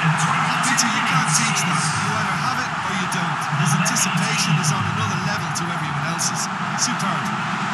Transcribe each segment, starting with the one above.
In football, you can't teach that. You either have it or you don't. His anticipation is on another level to everyone else's. Superb.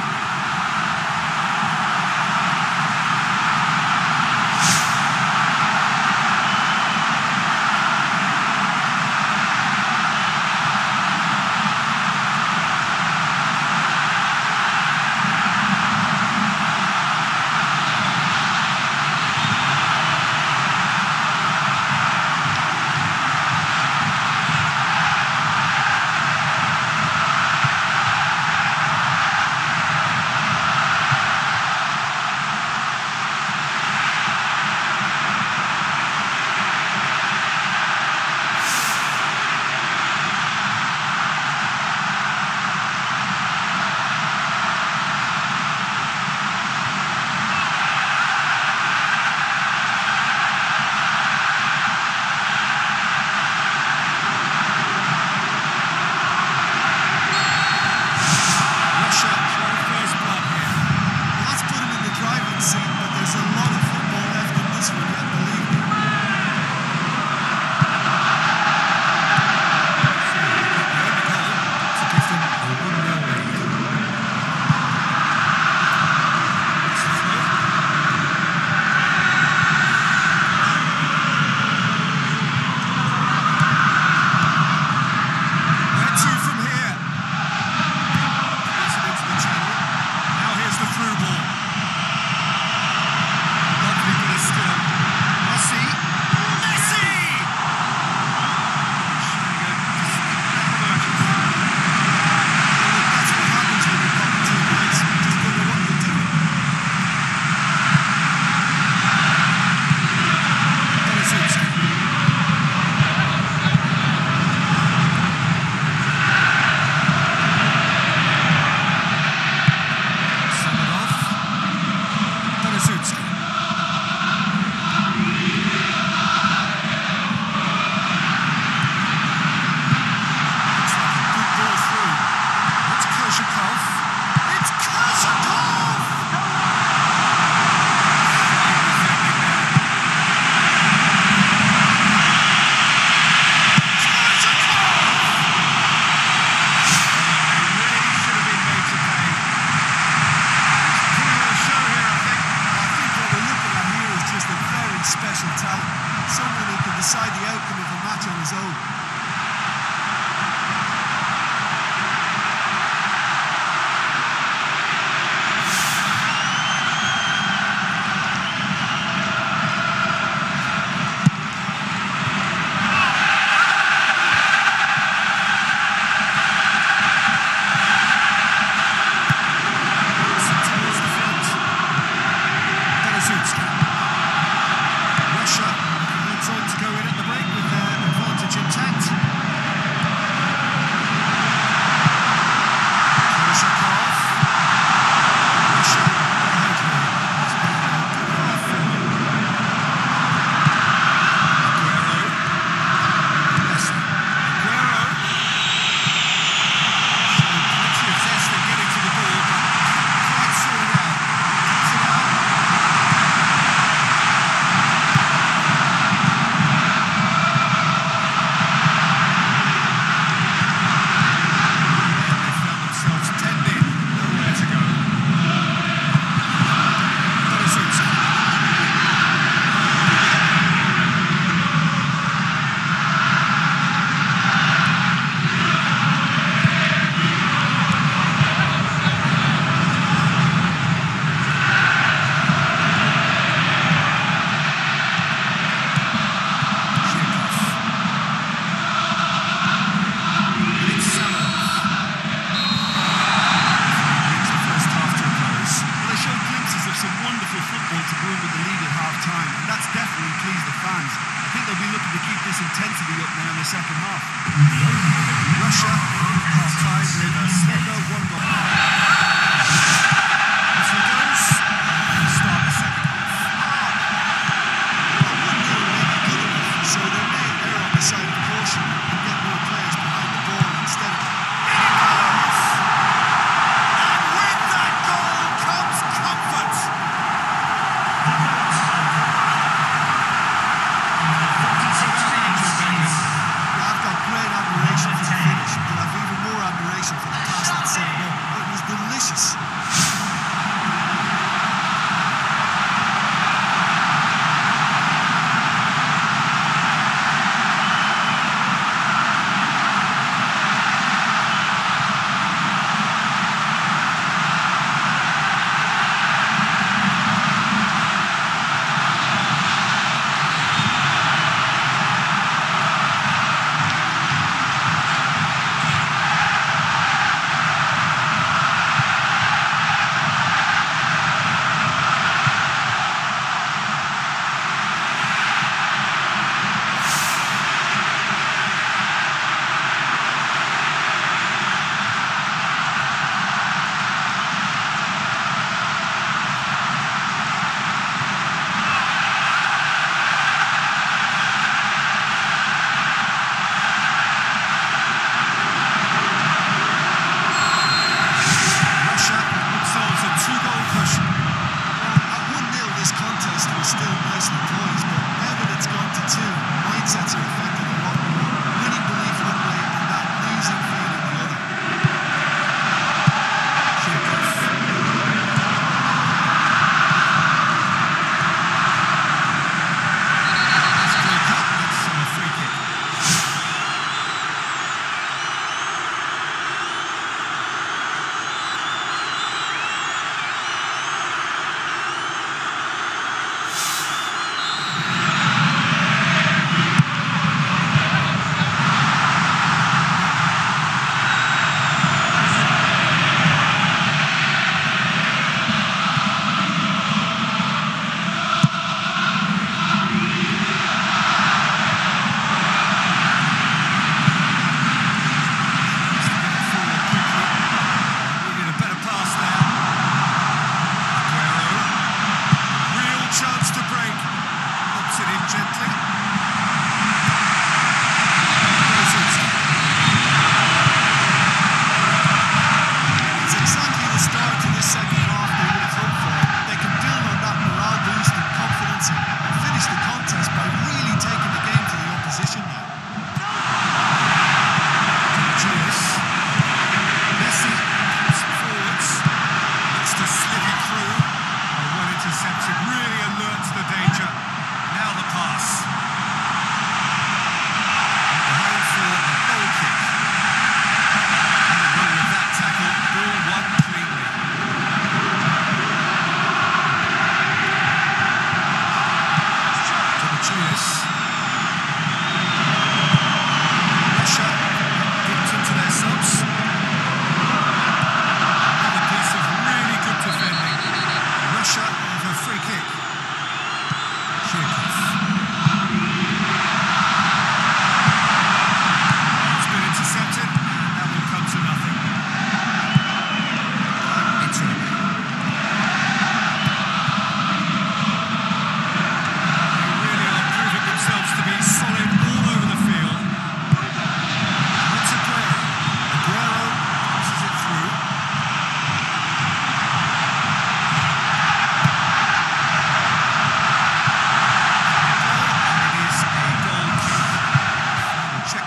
Thank you.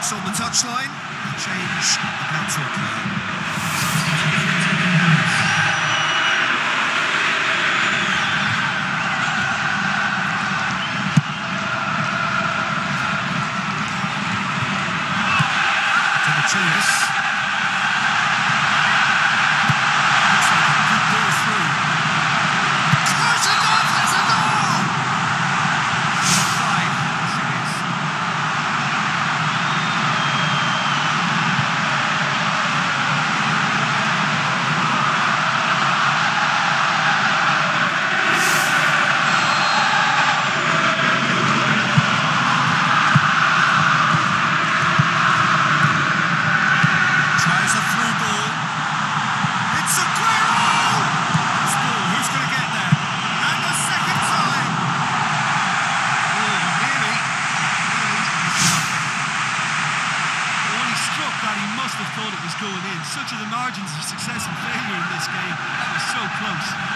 pass on the touchline. Change the penalty player. Such are the margins of success and failure in this game. That was so close.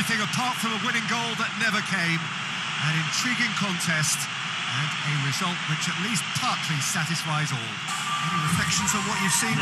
everything apart from a winning goal that never came. An intriguing contest and a result which at least partly satisfies all. Any reflections on what you've seen?